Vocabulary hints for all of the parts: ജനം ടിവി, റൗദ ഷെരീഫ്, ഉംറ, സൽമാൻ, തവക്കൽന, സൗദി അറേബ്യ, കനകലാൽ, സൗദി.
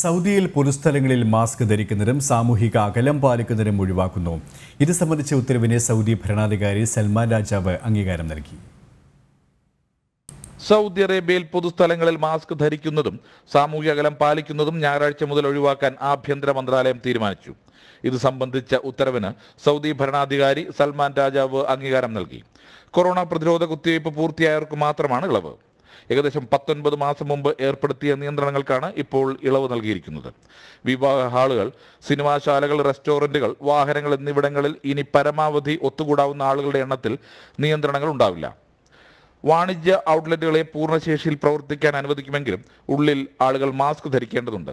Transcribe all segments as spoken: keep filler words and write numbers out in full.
സൗദിയിൽ പൊതുസ്ഥലങ്ങളിൽ മാസ്ക് ധരിക്കുന്നതും സാമൂഹിക അകലം പാലിക്കുന്നതും ഒഴിവാക്കുന്നു. ഇത് സംബന്ധിച്ച ഉത്തരവിനെ സൗദി ഭരണാധികാരി സൽമാൻ രാജാവ് അംഗീകാരം നൽകി. സൗദി അറേബ്യയിൽ പൊതുസ്ഥലങ്ങളിൽ മാസ്ക് ധരിക്കുന്നതും സാമൂഹിക അകലം പാലിക്കുന്നതും ഞായറാഴ്ച മുതൽ ഒഴിവാക്കാൻ ആഭ്യന്തര മന്ത്രാലയം തീരുമാനിച്ചു. ഇത് സംബന്ധിച്ച ഉത്തരവിന് സൗദി ഭരണാധികാരി സൽമാൻ രാജാവ് അംഗീകാരം നൽകി. കൊറോണ പ്രതിരോധ കുത്തിവയ്പ് പൂർത്തിയായവർക്ക് മാത്രമാണ് ഇളവ്. ഏകദേശം പത്തൊൻപത് മാസം മുമ്പ് ഏർപ്പെടുത്തിയ നിയന്ത്രണങ്ങൾക്കാണ് ഇപ്പോൾ ഇളവ് നൽകിയിരിക്കുന്നത്. വിവാഹ ഹാളുകൾ, സിനിമാശാലകൾ, റെസ്റ്റോറൻറ്റുകൾ, വാഹനങ്ങൾ എന്നിവിടങ്ങളിൽ ഇനി പരമാവധി ഒത്തുകൂടാവുന്ന ആളുകളുടെ എണ്ണത്തിൽ നിയന്ത്രണങ്ങൾ ഉണ്ടാവില്ല. വാണിജ്യ ഔട്ട്ലെറ്റുകളെ പൂർണ്ണശേഷിയിൽ പ്രവർത്തിക്കാൻ അനുവദിക്കുമെങ്കിലും ഉള്ളിൽ ആളുകൾ മാസ്ക് ധരിക്കേണ്ടതുണ്ട്.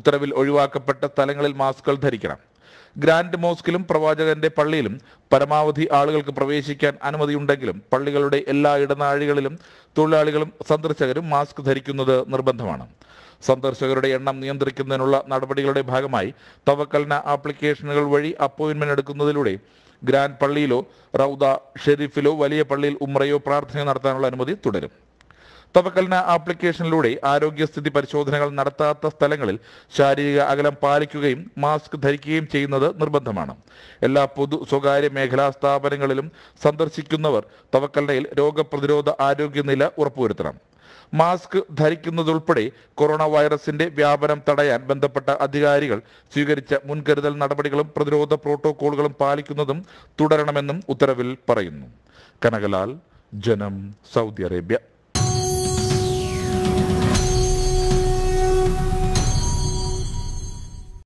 ഉത്തരവിൽ ഒഴിവാക്കപ്പെട്ട സ്ഥലങ്ങളിൽ മാസ്കുകൾ ധരിക്കണം. ഗ്രാൻഡ് മോസ്കിലും പ്രവാചകന്റെ പള്ളിയിലും പരമാവധി ആളുകൾക്ക് പ്രവേശിക്കാൻ അനുമതിയുണ്ടെങ്കിലും പള്ളികളുടെ എല്ലാ ഇടനാഴികളിലും തൊഴിലാളികളും സന്ദർശകരും മാസ്ക് ധരിക്കുന്നത് നിർബന്ധമാണ്. സന്ദർശകരുടെ എണ്ണം നിയന്ത്രിക്കുന്നതിനുള്ള നടപടികളുടെ ഭാഗമായി തവക്കൽന ആപ്ലിക്കേഷനുകൾ വഴി അപ്പോയിൻമെന്റ് എടുക്കുന്നതിലൂടെ ഗ്രാൻഡ് പള്ളിയിലോ റൗദ ഷെരീഫിലോ വലിയ പള്ളിയിൽ ഉംറയോ പ്രാർത്ഥനയോ നടത്താനുള്ള അനുമതി തുടരും. തവക്കൽന ആപ്ലിക്കേഷനിലൂടെ ആരോഗ്യസ്ഥിതി പരിശോധനകൾ നടത്താത്ത സ്ഥലങ്ങളിൽ ശാരീരിക അകലം പാലിക്കുകയും മാസ്ക് ധരിക്കുകയും ചെയ്യുന്നത് നിർബന്ധമാണ്. എല്ലാ പൊതു സ്വകാര്യ മേഖലാ സ്ഥാപനങ്ങളിലും സന്ദർശിക്കുന്നവർ തവക്കൽനയിൽ രോഗപ്രതിരോധ ആരോഗ്യനില ഉറപ്പുവരുത്തണം. മാസ്ക് ധരിക്കുന്നതുൾപ്പെടെ കൊറോണ വൈറസിന്റെ വ്യാപനം തടയാൻ ബന്ധപ്പെട്ട അധികാരികൾ സ്വീകരിച്ച മുൻകരുതൽ നടപടികളും പ്രതിരോധ പ്രോട്ടോക്കോളുകളും പാലിക്കുന്നതും തുടരണമെന്നും ഉത്തരവിൽ പറയുന്നു. കനകലാൽ, ജനം, സൗദി അറേബ്യ.